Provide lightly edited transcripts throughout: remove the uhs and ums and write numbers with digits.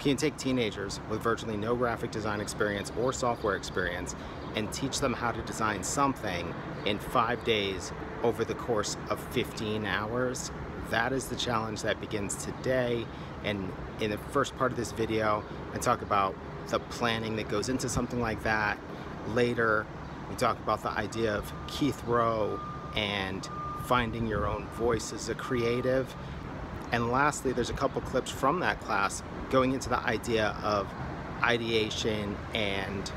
can take teenagers with virtually no graphic design experience or software experience and teach them how to design something in 5 days over the course of 15 hours. That is the challenge that begins today. And in the first part of this video, I talk about the planning that goes into something like that. Later, we talk about the idea of Keith Rowe and finding your own voice as a creative. And lastly, there's a couple clips from that class going into the idea of ideation and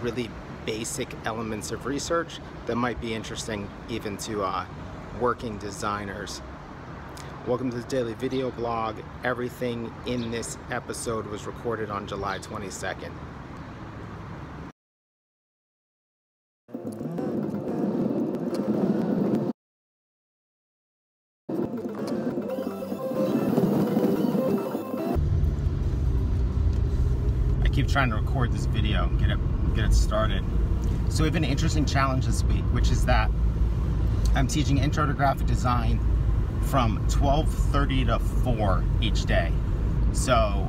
really basic elements of research that might be interesting even to working designers. Welcome to the Daily Video Blog. Everything in this episode was recorded on July 22nd. I keep trying to record this video and get it started. So we have an interesting challenge this week, which is that I'm teaching Intro to Graphic Design from 12:30 to 4 each day. So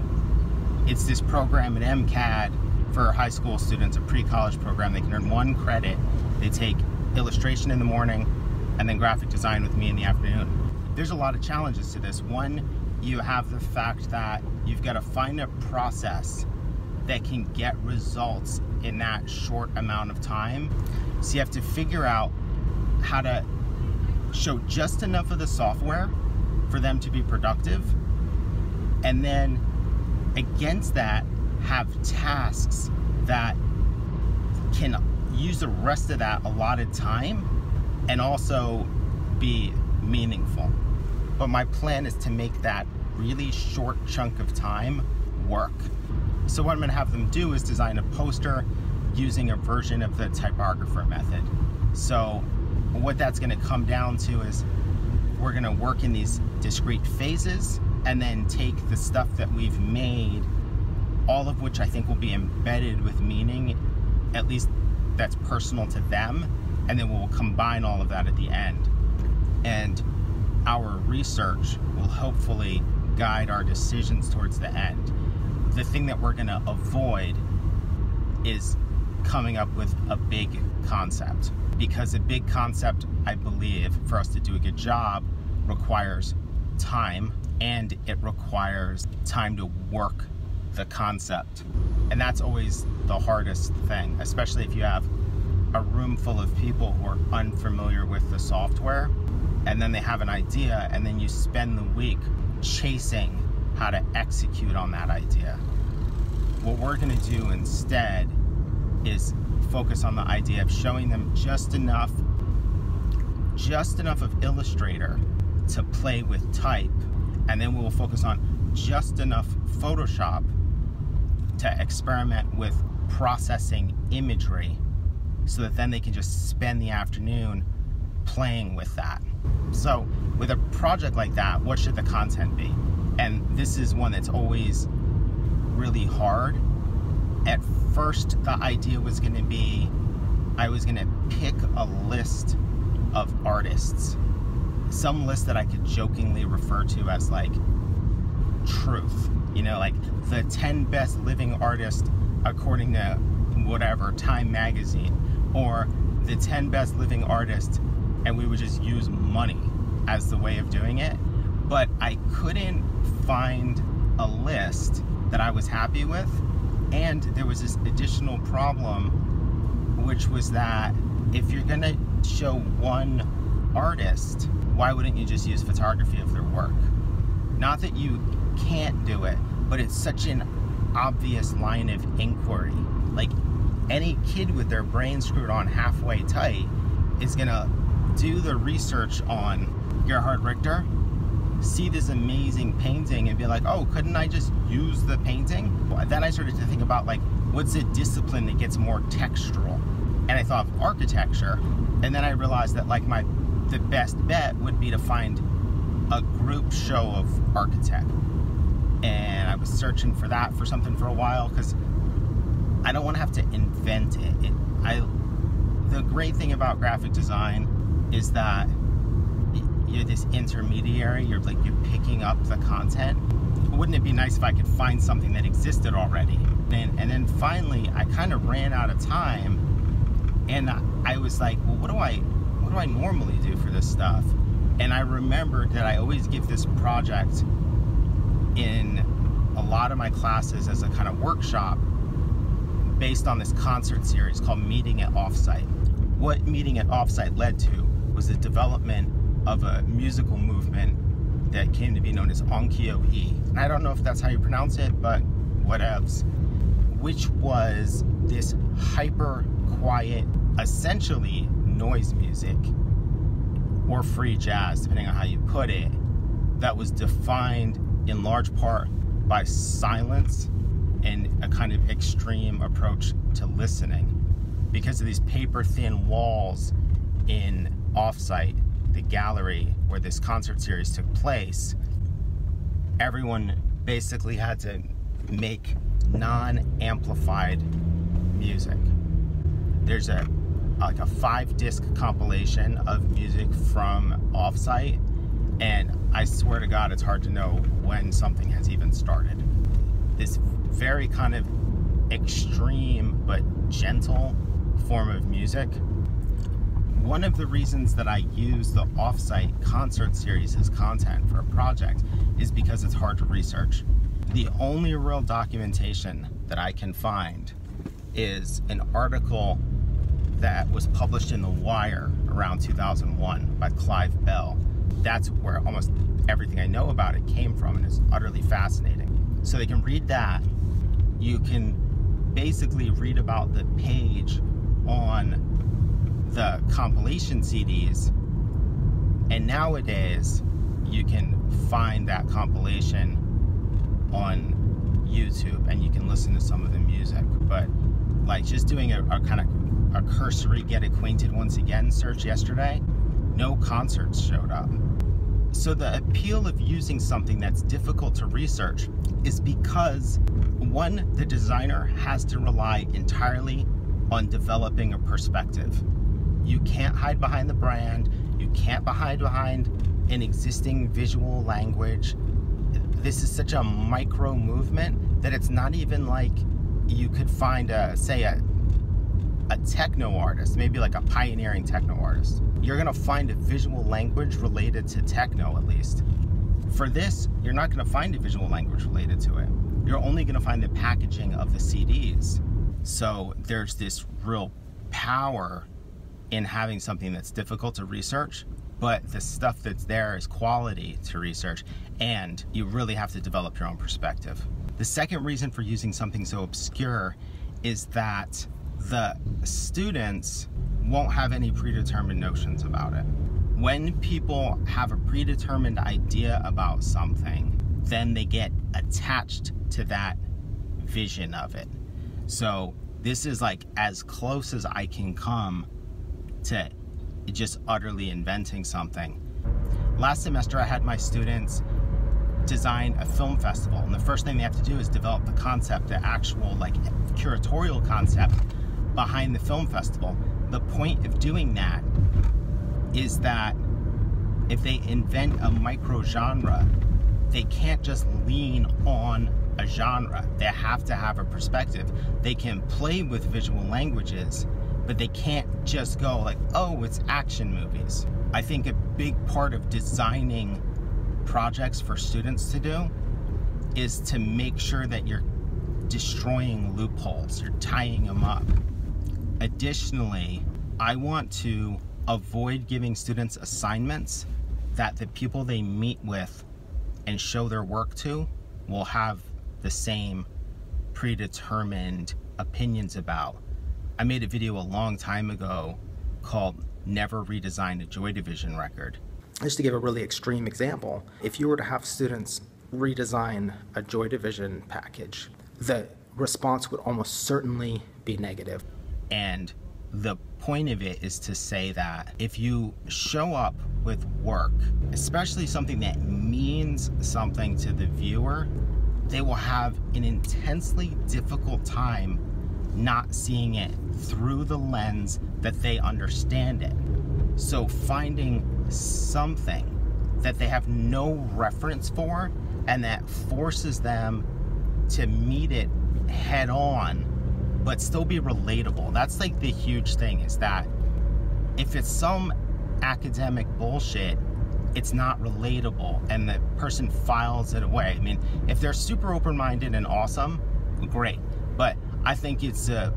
it's this program at MCAD for high school students, a pre-college program. They can earn 1 credit. They take illustration in the morning and then graphic design with me in the afternoon. There's a lot of challenges to this. One, you have the fact that you've got to find a process that can get results in that short amount of time. So you have to figure out how to show just enough of the software for them to be productive, and then against that have tasks that can use the rest of that allotted time and also be meaningful. But my plan is to make that really short chunk of time work. So what I'm going to have them do is design a poster using a version of the typographer method. So what that's going to come down to is we're going to work in these discrete phases and then take the stuff that we've made, all of which I think will be embedded with meaning, at least that's personal to them, and then we'll combine all of that at the end. And our research will hopefully guide our decisions towards the end. The thing that we're going to avoid is coming up with a big concept, because a big concept, I believe, for us to do a good job requires time, and it requires time to work the concept. And that's always the hardest thing, especially if you have a room full of people who are unfamiliar with the software, and then they have an idea, and then you spend the week chasing how to execute on that idea. What we're gonna do instead is focus on the idea of showing them just enough of Illustrator to play with type, and then we'll focus on just enough Photoshop to experiment with processing imagery, so that then they can just spend the afternoon playing with that. So with a project like that, what should the content be? And this is one that's always really hard. At first, the idea was going to be, I was going to pick a list of artists. Some list that I could jokingly refer to as like truth. You know, like the 10 best living artists according to whatever, Time Magazine. Or the 10 best living artists, and we would just use money as the way of doing it. But I couldn't find a list that I was happy with. And there was this additional problem, which was that if you're going to show one artist, why wouldn't you just use photography of their work? Not that you can't do it, but it's such an obvious line of inquiry. Like, any kid with their brain screwed on halfway tight is going to do the research on Gerhard Richter, see this amazing painting and be like, oh, couldn't I just use the painting? Then I started to think about, like, what's a discipline that gets more textural? And I thought of architecture, and then I realized that, like, the best bet would be to find a group show of architect. And I was searching for that for something for a while, because I don't want to have to invent it. The great thing about graphic design is that you're this intermediary, you're picking up the content. wouldn't it be nice if I could find something that existed already? And then finally, I kind of ran out of time, and I was like, well, what do I normally do for this stuff? And I remembered that I always give this project in a lot of my classes as a kind of workshop based on this concert series called Meeting at Offsite. What Meeting at Offsite led to was the development of a musical movement that came to be known as onkyo-e. And I don't know if that's how you pronounce it, but whatevs. Which was this hyper quiet, essentially noise music or free jazz, depending on how you put it, that was defined in large part by silence and a kind of extreme approach to listening. Because of these paper-thin walls in Offsite, the gallery where this concert series took place, everyone basically had to make non-amplified music. There's a five-disc compilation of music from Offsite, and I swear to God, it's hard to know when something has even started. This very kind of extreme but gentle form of music. One of the reasons that I use the Offsite concert series as content for a project is because it's hard to research. The only real documentation that I can find is an article that was published in The Wire around 2001 by Clive Bell. That's where almost everything I know about it came from, and it's utterly fascinating. So they can read that. You can basically read about the page on the compilation CDs, and nowadays you can find that compilation on YouTube and you can listen to some of the music. But like just doing a kind of a cursory get acquainted once again search yesterday, no concerts showed up. So the appeal of using something that's difficult to research is because, one, the designer has to rely entirely on developing a perspective. You can't hide behind the brand, you can't hide behind an existing visual language. This is such a micro movement that it's not even like you could find a techno artist, maybe like a pioneering techno artist. You're gonna find a visual language related to techno, at least. For this, you're not gonna find a visual language related to it. You're only gonna find the packaging of the CDs. So there's this real power in having something that's difficult to research, but the stuff that's there is quality to research, and you really have to develop your own perspective. The second reason for using something so obscure is that the students won't have any predetermined notions about it. When people have a predetermined idea about something, then they get attached to that vision of it. So this is like as close as I can come to just utterly inventing something. Last semester I had my students design a film festival, and the first thing they have to do is develop the concept, the actual like curatorial concept behind the film festival. The point of doing that is that if they invent a micro genre, they can't just lean on a genre. They have to have a perspective. They can play with visual languages, but they can't just go like, oh, it's action movies. I think a big part of designing projects for students to do is to make sure that you're destroying loopholes, you're tying them up. Additionally, I want to avoid giving students assignments that the people they meet with and show their work to will have the same predetermined opinions about. I made a video a long time ago called Never Redesign a Joy Division Record. Just to give a really extreme example, if you were to have students redesign a Joy Division package, the response would almost certainly be negative. And the point of it is to say that if you show up with work, especially something that means something to the viewer, they will have an intensely difficult time not seeing it through the lens that they understand it. So finding something that they have no reference for and that forces them to meet it head on but still be relatable. That's like the huge thing, is that if it's some academic bullshit, it's not relatable and the person files it away. I mean, if they're super open-minded and awesome, great, but I think it's a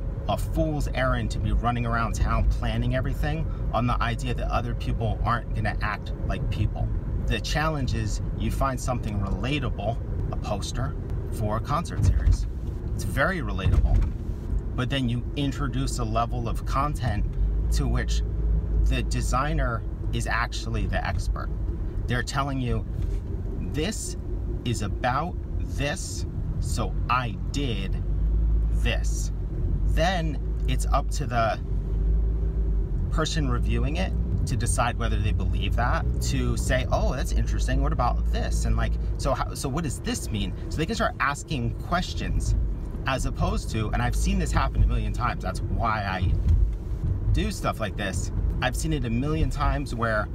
fool's errand to be running around town planning everything on the idea that other people aren't gonna act like people. The challenge is you find something relatable, a poster for a concert series. It's very relatable, but then you introduce a level of content to which the designer is actually the expert. They're telling you, this is about this, so I did this. Then it's up to the person reviewing it to decide whether they believe that, to say, oh, that's interesting, what about this? And like, so what does this mean? So they can start asking questions, as opposed to, and I've seen this happen a million times, that's why I do stuff like this. I've seen it a million times where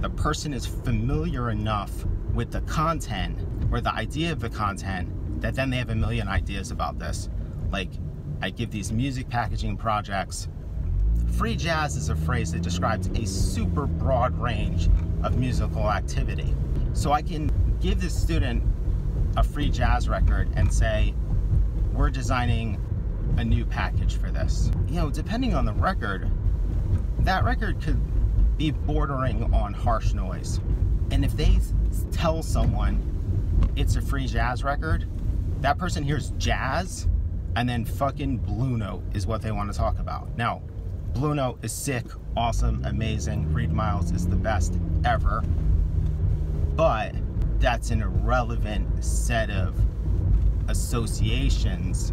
the person is familiar enough with the content or the idea of the content that then they have a million ideas about this. Like, I give these music packaging projects. Free jazz is a phrase that describes a super broad range of musical activity. So I can give this student a free jazz record and say, we're designing a new package for this. You know, depending on the record, that record could be bordering on harsh noise. And if they tell someone it's a free jazz record, that person hears jazz and then fucking Blue Note is what they want to talk about. Now, Blue Note is sick, awesome, amazing. Reed Miles is the best ever. But that's an irrelevant set of associations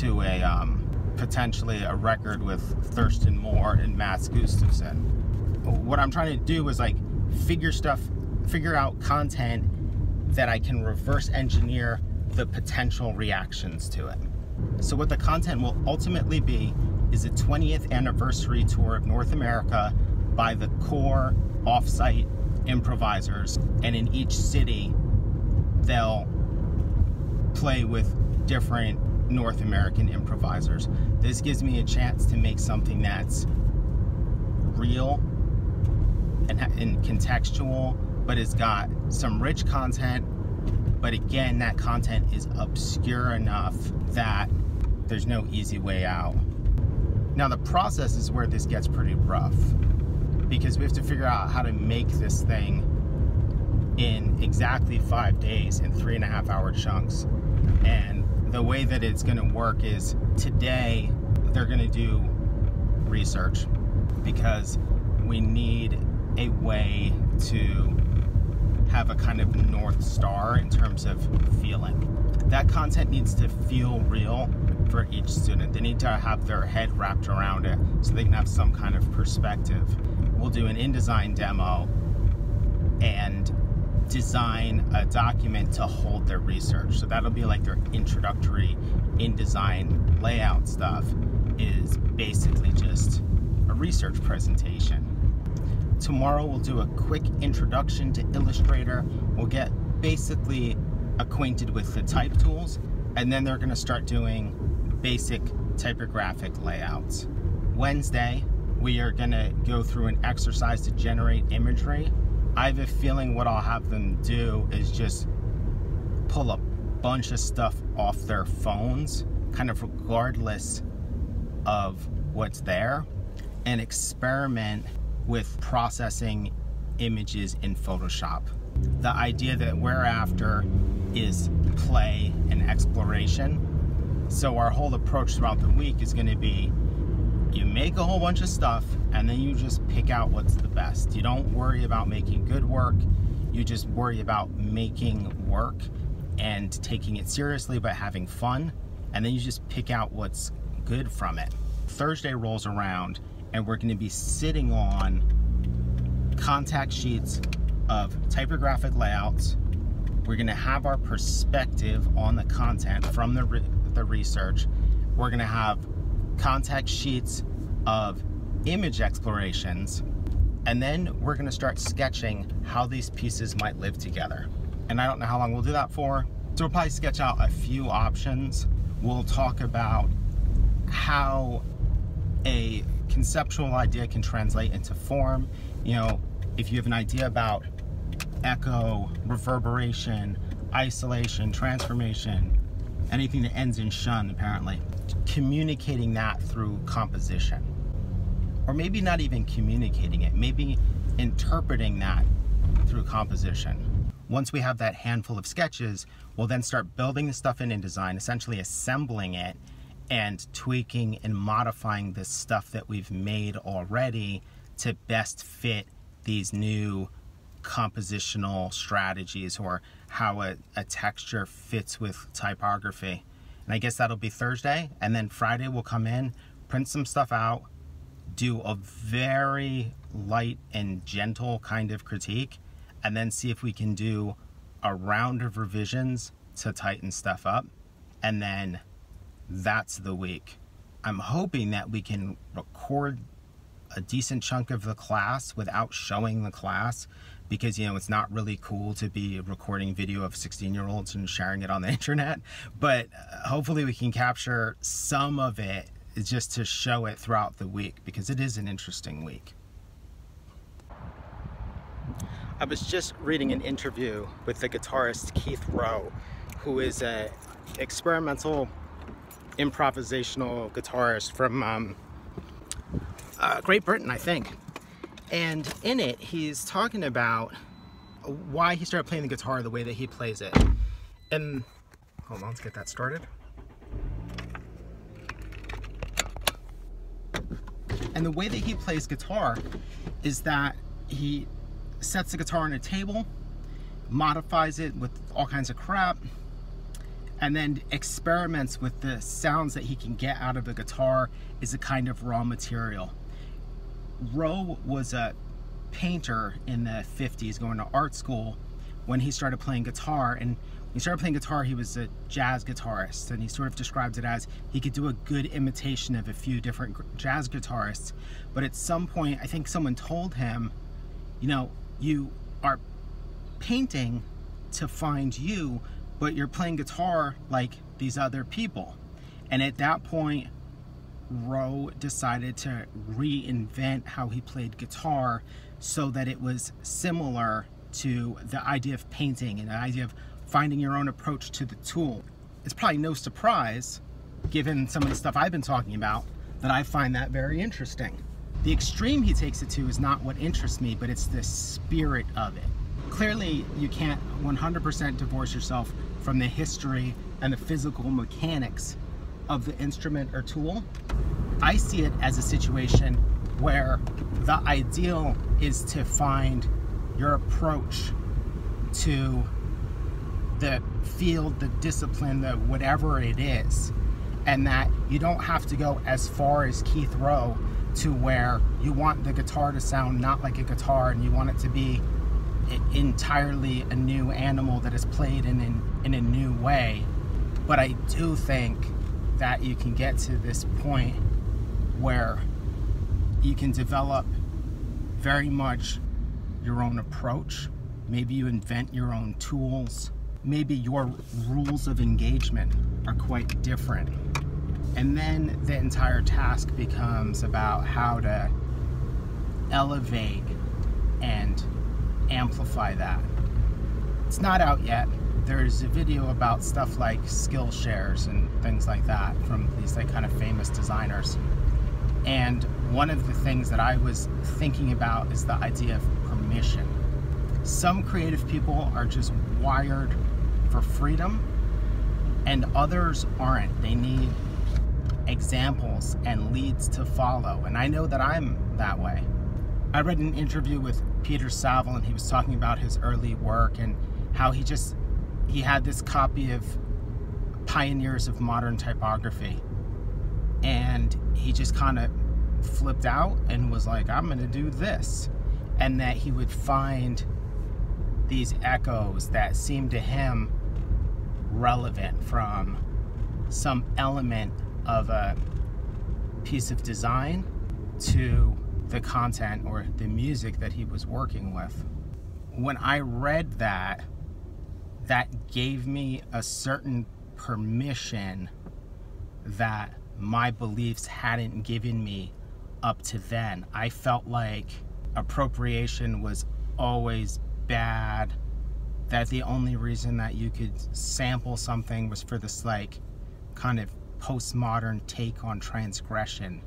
to a potentially a record with Thurston Moore and Matt Gustafson. What I'm trying to do is like figure out content that I can reverse engineer the potential reactions to it. So what the content will ultimately be is a 20th anniversary tour of North America by the core offsite improvisers, and in each city they'll play with different North American improvisers. This gives me a chance to make something that's real and contextual, but it's got some rich content, but again, that content is obscure enough that there's no easy way out. Now the process is where this gets pretty rough, because we have to figure out how to make this thing in exactly 5 days in 3.5 hour chunks. And the way that it's gonna work is, today they're gonna do research because we need a way to have a kind of North Star in terms of feeling. That content needs to feel real for each student. They need to have their head wrapped around it so they can have some kind of perspective. We'll do an InDesign demo and design a document to hold their research. So that'll be like their introductory InDesign layout stuff is basically just a research presentation. Tomorrow we'll do a quick introduction to Illustrator. We'll get basically acquainted with the type tools, and then they're gonna start doing basic typographic layouts. Wednesday, we are gonna go through an exercise to generate imagery. I have a feeling what I'll have them do is just pull a bunch of stuff off their phones, kind of regardless of what's there, and experiment with processing images in Photoshop. The idea that we're after is play and exploration. So our whole approach throughout the week is gonna be, you make a whole bunch of stuff and then you just pick out what's the best. You don't worry about making good work, you just worry about making work and taking it seriously but having fun, and then you just pick out what's good from it. Thursday rolls around and we're gonna be sitting on contact sheets of typographic layouts. We're gonna have our perspective on the content from the research. We're gonna have contact sheets of image explorations, and then we're gonna start sketching how these pieces might live together. and I don't know how long we'll do that for. So we'll probably sketch out a few options. We'll talk about how a conceptual idea can translate into form. You know, if you have an idea about echo, reverberation, isolation, transformation, anything that ends in shun, apparently, communicating that through composition. Or maybe not even communicating it, maybe interpreting that through composition. Once we have that handful of sketches, we'll then start building the stuff in InDesign, essentially assembling it and tweaking and modifying the stuff that we've made already to best fit these new compositional strategies, or how a texture fits with typography. And I guess that'll be Thursday, and then Friday we'll come in, print some stuff out, do a very light and gentle kind of critique, and then see if we can do a round of revisions to tighten stuff up. And then that's the week. I'm hoping that we can record a decent chunk of the class without showing the class, because, you know, it's not really cool to be recording video of 16-year-olds and sharing it on the internet. But hopefully we can capture some of it just to show it throughout the week, because it is an interesting week. I was just reading an interview with the guitarist Keith Rowe, who is an experimental improvisational guitarist from Great Britain, I think. And in it, he's talking about why he started playing the guitar the way that he plays it. And hold on, let's get that started. And the way that he plays guitar is that he sets the guitar on a table, modifies it with all kinds of crap, and then experiments with the sounds that he can get out of the guitar is a kind of raw material. Rowe was a painter in the 50s going to art school when he started playing guitar, and when he started playing guitar he was a jazz guitarist, and he sort of described it as he could do a good imitation of a few different jazz guitarists. But at some point I think someone told him, you know, you are painting to find you, but you're playing guitar like these other people. And at that point Rowe decided to reinvent how he played guitar so that it was similar to the idea of painting and the idea of finding your own approach to the tool. It's probably no surprise, given some of the stuff I've been talking about, that I find that very interesting. The extreme he takes it to is not what interests me, but it's the spirit of it. Clearly, you can't 100% divorce yourself from the history and the physical mechanics of the instrument or tool. I see it as a situation where the ideal is to find your approach to the field, the discipline, the whatever it is, and that you don't have to go as far as Keith Rowe to where you want the guitar to sound not like a guitar and you want it to be entirely a new animal that is played in a new way. But I do think that you can get to this point where you can develop very much your own approach. Maybe you invent your own tools. Maybe your rules of engagement are quite different. And then the entire task becomes about how to elevate and amplify that. It's not out yet. There's a video about stuff like skill shares and things like that from these like kind of famous designers. And one of the things that I was thinking about is the idea of permission. Some creative people are just wired for freedom and others aren't. They need examples and leads to follow. And I know that I'm that way. I read an interview with Peter Saville and he was talking about his early work and how he had this copy of Pioneers of Modern Typography, and he just kind of flipped out and was like, I'm gonna do this. And that he would find these echoes that seemed to him relevant from some element of a piece of design to the content or the music that he was working with. When I read that, that gave me a certain permission that my beliefs hadn't given me up to then. I felt like appropriation was always bad, that the only reason that you could sample something was for this like kind of postmodern take on transgression,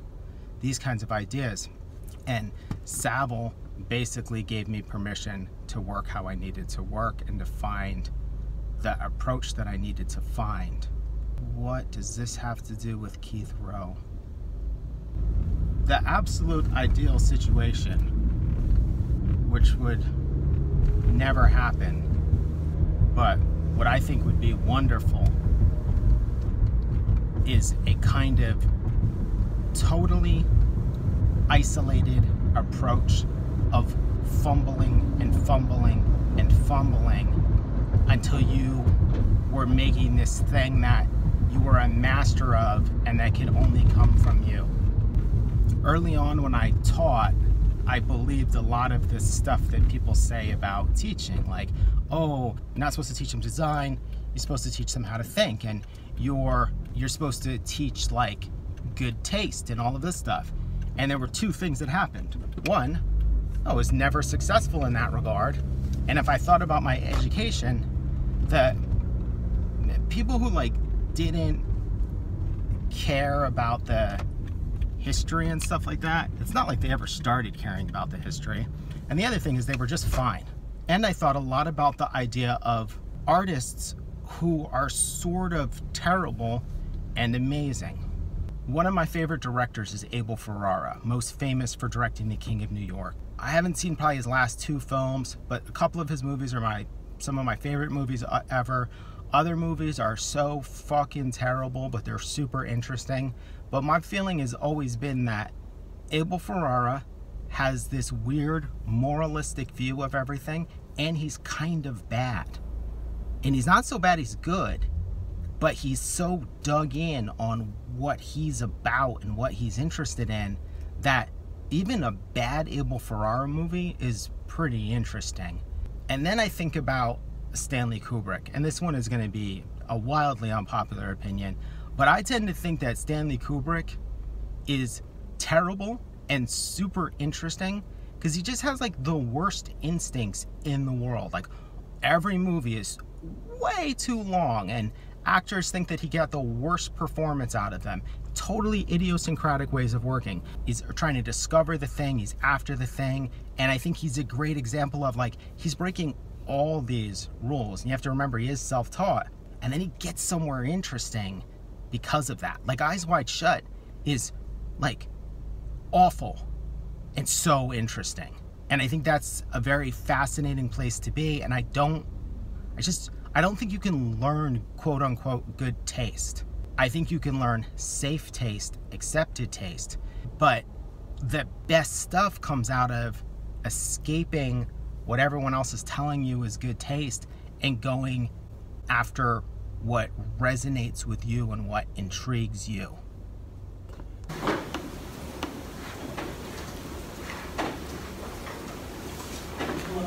these kinds of ideas. And Saville basically gave me permission to work how I needed to work and to find the approach that I needed to find. What does this have to do with Keith Rowe? The absolute ideal situation, which would never happen, but what I think would be wonderful, is a kind of totally isolated approach of fumbling and fumbling and fumbling until you were making this thing that you were a master of and that could only come from you. Early on when I taught, I believed a lot of this stuff that people say about teaching, like, oh, you're not supposed to teach them design, you're supposed to teach them how to think, and you're supposed to teach like good taste and all of this stuff. And there were two things that happened. One, I was never successful in that regard. And if I thought about my education, that people who like didn't care about the history and stuff like that, it's not like they ever started caring about the history. And the other thing is they were just fine. And I thought a lot about the idea of artists who are sort of terrible and amazing. One of my favorite directors is Abel Ferrara, most famous for directing The King of New York. I haven't seen probably his last two films, but a couple of his movies are some of my favorite movies ever. Other movies are so fucking terrible, but they're super interesting. But my feeling has always been that Abel Ferrara has this weird moralistic view of everything, and he's kind of bad. And he's not so bad he's good, but he's so dug in on what he's about and what he's interested in that even a bad Abel Ferrara movie is pretty interesting. And then I think about Stanley Kubrick, and this one is going to be a wildly unpopular opinion, but I tend to think that Stanley Kubrick is terrible and super interesting because he just has like the worst instincts in the world. Like every movie is way too long and actors think that he got the worst performance out of them. Totally idiosyncratic ways of working. He's trying to discover the thing, he's after the thing, and I think he's a great example of like, he's breaking all these rules, and you have to remember he is self-taught, and then he gets somewhere interesting because of that. Like Eyes Wide Shut is like awful and so interesting, and I think that's a very fascinating place to be. And I don't think you can learn quote-unquote good taste. I think you can learn safe taste, accepted taste, but the best stuff comes out of escaping what everyone else is telling you is good taste and going after what resonates with you and what intrigues you.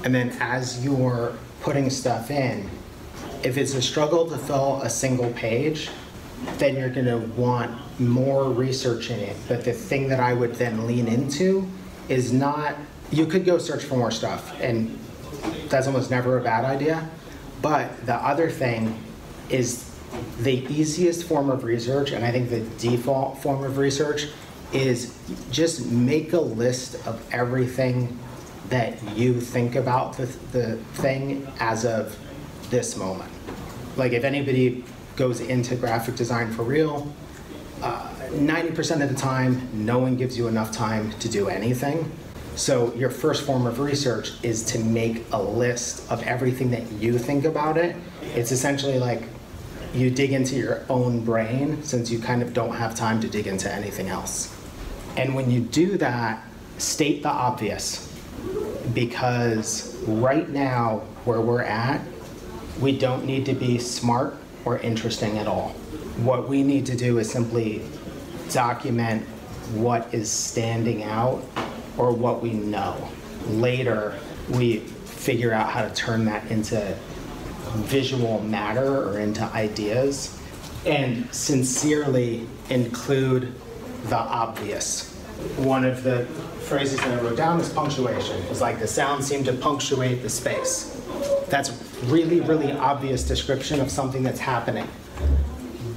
And then as you're putting stuff in, if it's a struggle to fill a single page, then you're gonna want more research in it. But the thing that I would then lean into is not, you could go search for more stuff, and that's almost never a bad idea. But the other thing is the easiest form of research, and I think the default form of research, is just make a list of everything that you think about the thing as of this moment. Like if anybody goes into graphic design for real, 90% of the time, no one gives you enough time to do anything. So your first form of research is to make a list of everything that you think about it. It's essentially like you dig into your own brain since you kind of don't have time to dig into anything else. And when you do that, state the obvious. Because right now, where we're at, we don't need to be smart or interesting at all. What we need to do is simply document what is standing out or what we know. Later, we figure out how to turn that into visual matter or into ideas, and sincerely include the obvious. One of the phrases that I wrote down is punctuation. It's like the sound seemed to punctuate the space. That's really, really obvious description of something that's happening.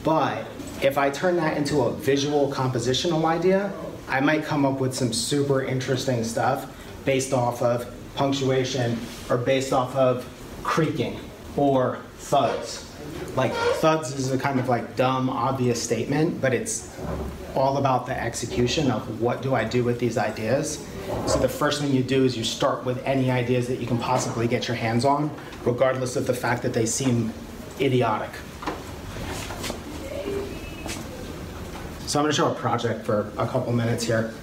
But if I turn that into a visual compositional idea, I might come up with some super interesting stuff based off of punctuation or based off of creaking or thuds. Like thuds is a kind of like dumb, obvious statement, but it's all about the execution of what do I do with these ideas. So the first thing you do is you start with any ideas that you can possibly get your hands on, regardless of the fact that they seem idiotic. So I'm gonna show a project for a couple minutes here.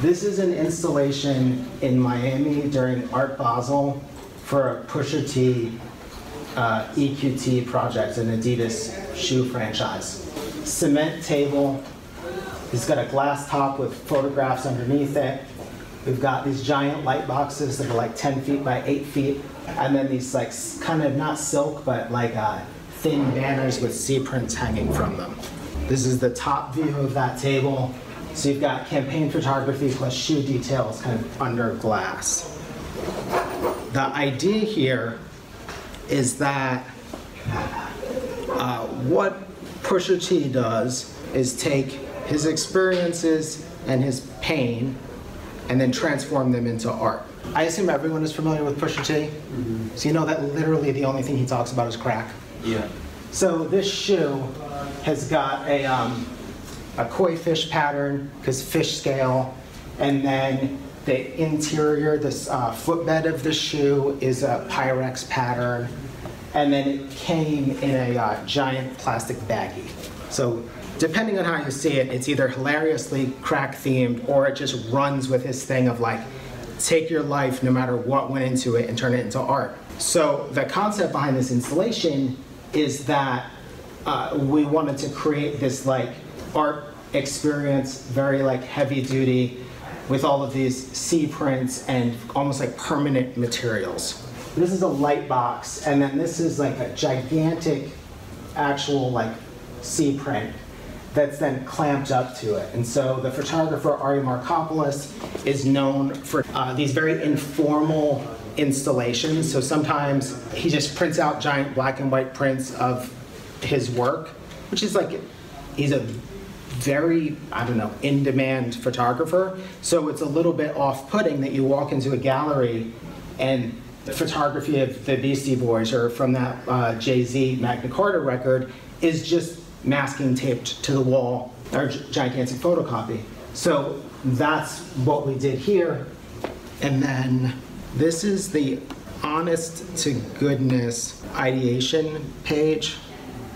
This is an installation in Miami during Art Basel for a Pusha T EQT project, an Adidas shoe franchise. Cement table. He's got a glass top with photographs underneath it. We've got these giant light boxes that are like 10 feet by 8 feet. And then these like kind of not silk, but like thin banners with sea prints hanging from them. This is the top view of that table. So you've got campaign photography plus shoe details kind of under glass. The idea here is that what Pusha T does is take his experiences and his pain, and then transform them into art. I assume everyone is familiar with Pusha T. Mm-hmm. So you know that literally the only thing he talks about is crack. Yeah. So this shoe has got a koi fish pattern, because fish scale, and then the interior, this footbed of the shoe is a Pyrex pattern, and then it came in a giant plastic baggie. So, depending on how you see it, it's either hilariously crack-themed or it just runs with his thing of like, take your life no matter what went into it and turn it into art. So the concept behind this installation is that we wanted to create this like art experience, very like heavy duty, with all of these sea prints and almost like permanent materials. This is a light box, and then this is like a gigantic actual like sea print that's then clamped up to it. And so the photographer, Ari Marcopoulos, is known for these very informal installations. So sometimes he just prints out giant black and white prints of his work, which is like, he's a very, I don't know, in-demand photographer. So it's a little bit off-putting that you walk into a gallery and the photography of the Beastie Boys or from that Jay-Z Magna Carta record is just masking taped to the wall, or gigantic photocopy. So that's what we did here. And then this is the honest to goodness ideation page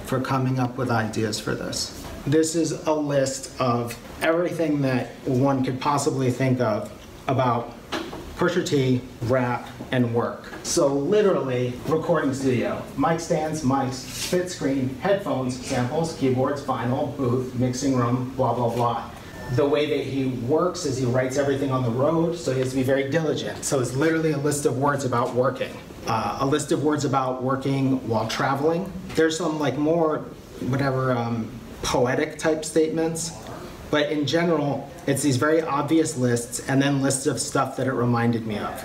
for coming up with ideas for this. This is a list of everything that one could possibly think of about Pusha T, rap, and work. So literally, recording studio. Mic stands, mics, split screen, headphones, samples, keyboards, vinyl, booth, mixing room, blah, blah, blah. The way that he works is he writes everything on the road, so he has to be very diligent. So it's literally a list of words about working. A list of words about working while traveling. There's some like more, whatever, poetic type statements. But in general, it's these very obvious lists and then lists of stuff that it reminded me of.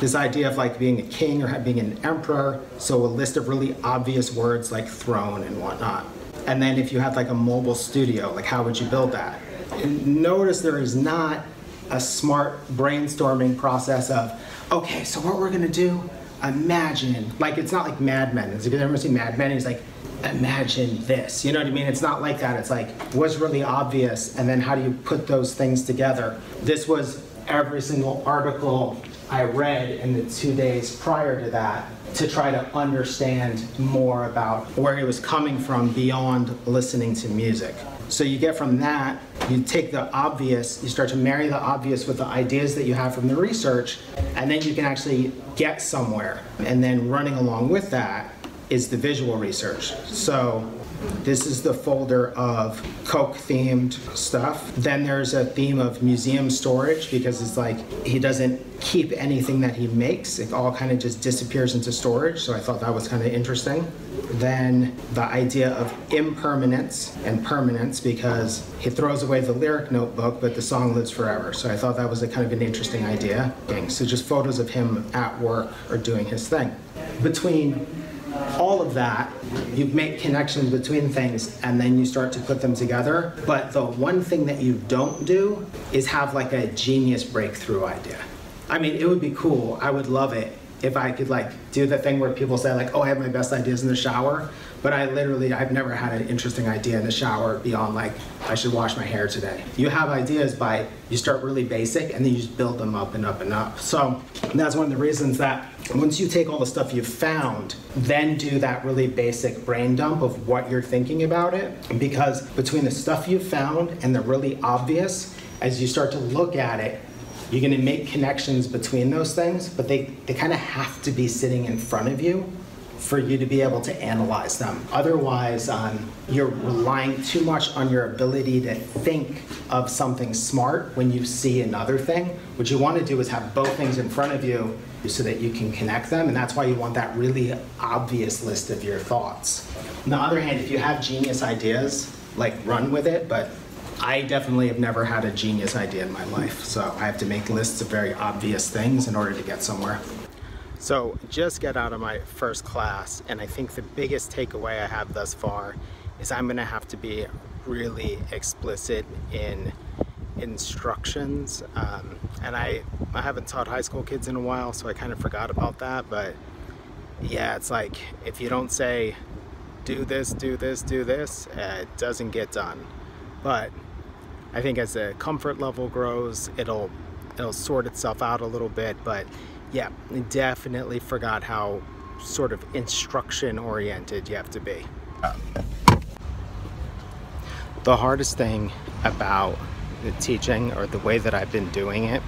This idea of like being a king or being an emperor, so a list of really obvious words like throne and whatnot. And then if you had like a mobile studio, like how would you build that? And notice there is not a smart brainstorming process of, okay, so what we're gonna do, imagine, like it's not like Mad Men. Has everyone seen Mad Men? He's like, imagine this, you know what I mean? It's not like that. It's like, what's really obvious, and then how do you put those things together? This was every single article I read in the 2 days prior to that to try to understand more about where he was coming from beyond listening to music. So you get from that, you take the obvious, you start to marry the obvious with the ideas that you have from the research, and then you can actually get somewhere. And then running along with that is the visual research. So This is the folder of Coke-themed stuff. Then there's a theme of museum storage, because it's like he doesn't keep anything that he makes. It all kind of just disappears into storage, so I thought that was kind of interesting. Then the idea of impermanence and permanence, because he throws away the lyric notebook, but the song lives forever. So I thought that was a kind of an interesting idea. So just photos of him at work or doing his thing. Between all of that, you make connections between things and then you start to put them together. But the one thing that you don't do is have like a genius breakthrough idea. I mean, it would be cool, I would love it, if I could like do the thing where people say like, oh, I have my best ideas in the shower, but I've never had an interesting idea in the shower beyond like, I should wash my hair today. You have ideas by, you start really basic and then you just build them up and up and up. So that's one of the reasons that once you take all the stuff you've found, then do that really basic brain dump of what you're thinking about it. Because between the stuff you've found and the really obvious, as you start to look at it, you're gonna make connections between those things, but they kind of have to be sitting in front of you for you to be able to analyze them. Otherwise, you're relying too much on your ability to think of something smart when you see another thing. What you wanna do is have both things in front of you so that you can connect them, and that's why you want that really obvious list of your thoughts. On the other hand, if you have genius ideas, like run with it, but I definitely have never had a genius idea in my life, so I have to make lists of very obvious things in order to get somewhere. So just got out of my first class, and I think the biggest takeaway I have thus far is I'm gonna have to be really explicit in instructions. And I haven't taught high school kids in a while, so I kind of forgot about that, but yeah, it's like if you don't say, do this, do this, do this, it doesn't get done. But I think as the comfort level grows, it'll sort itself out a little bit. But yeah, I definitely forgot how sort of instruction oriented you have to be. The hardest thing about the teaching, or the way that I've been doing it,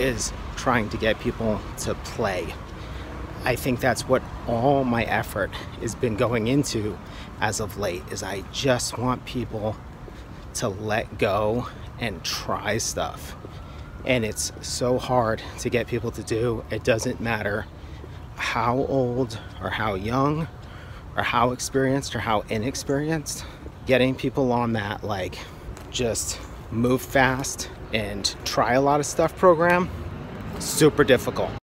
is trying to get people to play. I think that's what all my effort has been going into as of late, is I just want people to let go and try stuff. And it's so hard to get people to do. It doesn't matter how old or how young or how experienced or how inexperienced. Getting people on that like just move fast and try a lot of stuff program, super difficult.